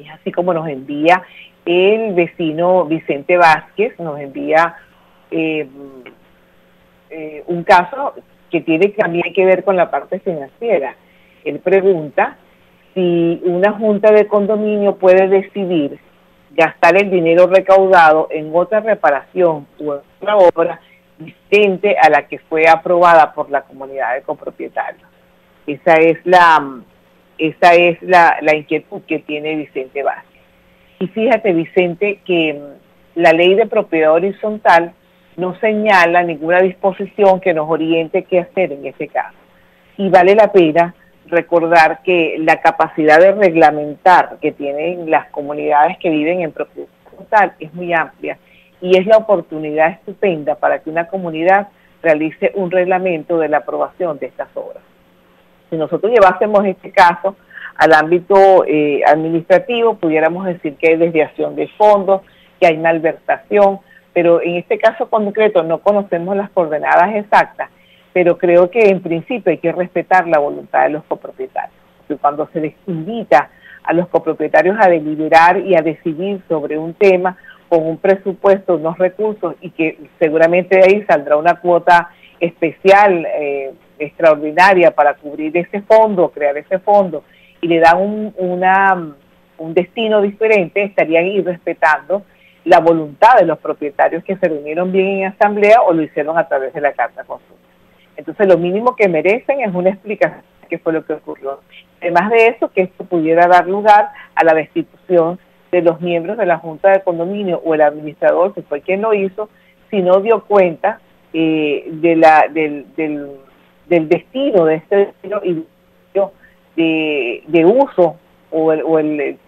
Y es así como nos envía el vecino Vicente Vázquez, nos envía un caso que tiene también que ver con la parte financiera. Él pregunta si una junta de condominio puede decidir gastar el dinero recaudado en otra reparación u otra obra diferente a la que fue aprobada por la comunidad de copropietarios. Esa es la inquietud que tiene Vicente Vázquez. Y fíjate, Vicente, que la ley de propiedad horizontal no señala ninguna disposición que nos oriente qué hacer en este caso. Y vale la pena recordar que la capacidad de reglamentar que tienen las comunidades que viven en propiedad horizontal es muy amplia y es la oportunidad estupenda para que una comunidad realice un reglamento de la aprobación de estas obras. Si nosotros llevásemos este caso al ámbito administrativo, pudiéramos decir que hay desviación de fondos, que hay malversación, pero en este caso concreto no conocemos las coordenadas exactas, pero creo que en principio hay que respetar la voluntad de los copropietarios. Cuando se les invita a los copropietarios a deliberar y a decidir sobre un tema con un presupuesto, unos recursos, y que seguramente de ahí saldrá una cuota especial, extraordinaria para cubrir ese fondo, crear ese fondo, y le dan un destino diferente, estarían irrespetando la voluntad de los propietarios que se reunieron bien en asamblea o lo hicieron a través de la carta consulta. Entonces lo mínimo que merecen es una explicación de qué fue lo que ocurrió. Además de eso, que esto pudiera dar lugar a la destitución de los miembros de la Junta de Condominio o el administrador, que fue quien lo hizo, si no dio cuenta del destino de este destino y de uso o el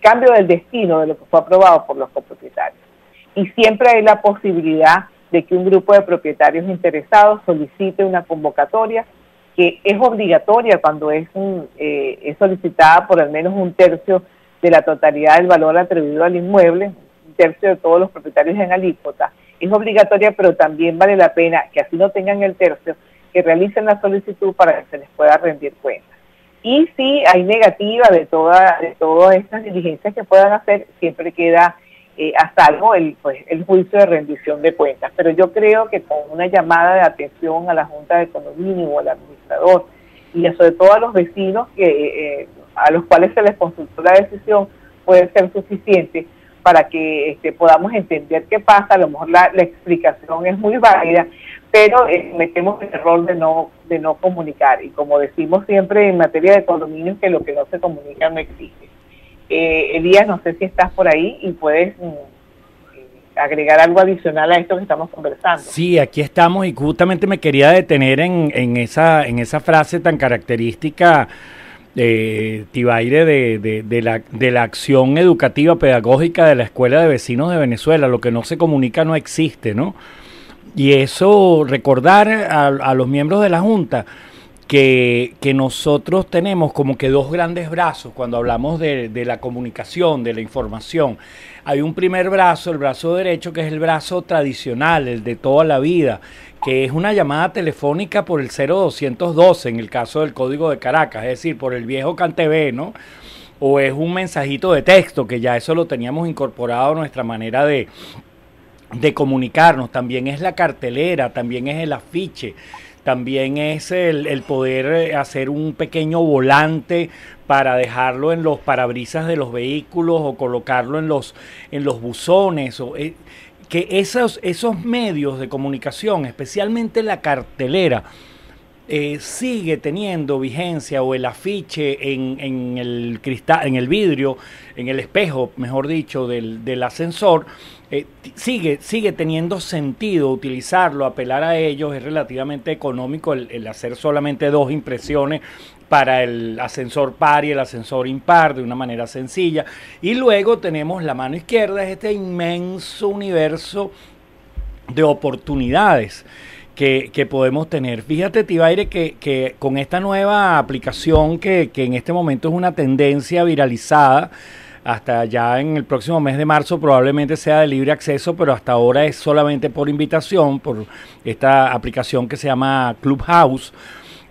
cambio del destino de lo que fue aprobado por los copropietarios. Y siempre hay la posibilidad de que un grupo de propietarios interesados solicite una convocatoria que es obligatoria cuando es solicitada por al menos un tercio de la totalidad del valor atribuido al inmueble, un tercio de todos los propietarios en alícuota. Es obligatoria, pero también vale la pena que así no tengan el tercio, que realicen la solicitud para que se les pueda rendir cuenta. Y si hay negativa de todas estas diligencias que puedan hacer, siempre queda a salvo el juicio de rendición de cuentas. Pero yo creo que con una llamada de atención a la Junta de Condominio o al administrador, y sobre todo a los vecinos a los cuales se les consultó la decisión, puede ser suficiente para que podamos entender qué pasa. A lo mejor la explicación es muy válida, pero cometemos el error de no comunicar. Y como decimos siempre en materia de condominios, que lo que no se comunica no existe. Elías, no sé si estás por ahí y puedes agregar algo adicional a esto que estamos conversando. Sí, aquí estamos, y justamente me quería detener en esa frase tan característica, Tibaire, de la acción educativa pedagógica de la Escuela de Vecinos de Venezuela: lo que no se comunica no existe, ¿no? Y eso, recordar a los miembros de la Junta que nosotros tenemos como que dos grandes brazos cuando hablamos de la comunicación, de la información. Hay un primer brazo, el brazo derecho, que es el brazo tradicional, el de toda la vida, que es una llamada telefónica por el 0212, en el caso del Código de Caracas, es decir, por el viejo Cantv, ¿no? O es un mensajito de texto, que ya eso lo teníamos incorporado a nuestra manera de comunicarnos. También es la cartelera, también es el afiche, también es el poder hacer un pequeño volante para dejarlo en los parabrisas de los vehículos o colocarlo en los buzones. Que esos medios de comunicación, especialmente la cartelera, sigue teniendo vigencia, o el afiche en el cristal, en el vidrio, en el espejo, mejor dicho, del ascensor, sigue teniendo sentido utilizarlo, apelar a ellos. Es relativamente económico el hacer solamente dos impresiones para el ascensor par y el ascensor impar, de una manera sencilla. Y luego tenemos la mano izquierda, es este inmenso universo de oportunidades que podemos tener. Fíjate, Tibaire, que con esta nueva aplicación que en este momento es una tendencia viralizada, hasta ya en el próximo mes de marzo probablemente sea de libre acceso, pero hasta ahora es solamente por invitación, por esta aplicación que se llama Clubhouse.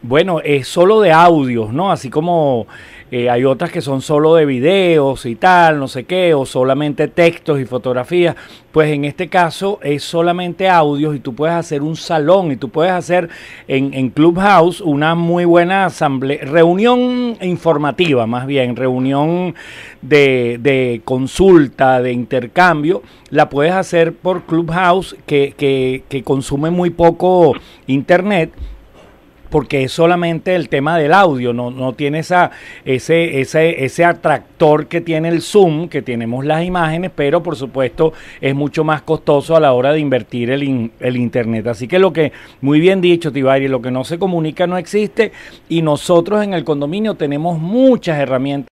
Bueno, es solo de audios, ¿no? Así como Hay otras que son solo de videos y tal, no sé qué, o solamente textos y fotografías. Pues en este caso es solamente audios y tú puedes hacer un salón y tú puedes hacer en Clubhouse una muy buena asamblea, reunión informativa más bien, reunión de consulta, de intercambio, la puedes hacer por Clubhouse que consume muy poco internet, porque es solamente el tema del audio, no tiene ese atractor que tiene el Zoom, que tenemos las imágenes, pero por supuesto es mucho más costoso a la hora de invertir el internet. Así que lo que, muy bien dicho Tibaire, lo que no se comunica no existe, y nosotros en el condominio tenemos muchas herramientas